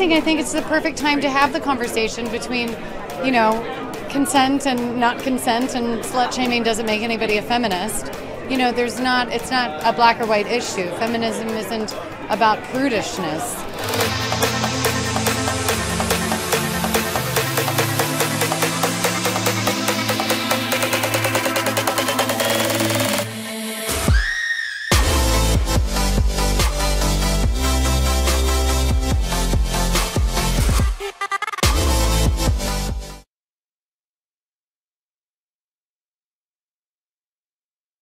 I think it's the perfect time to have the conversation between, you know, consent and not consent, and slut shaming doesn't make anybody a feminist. You know, it's not a black or white issue. Feminism isn't about prudishness.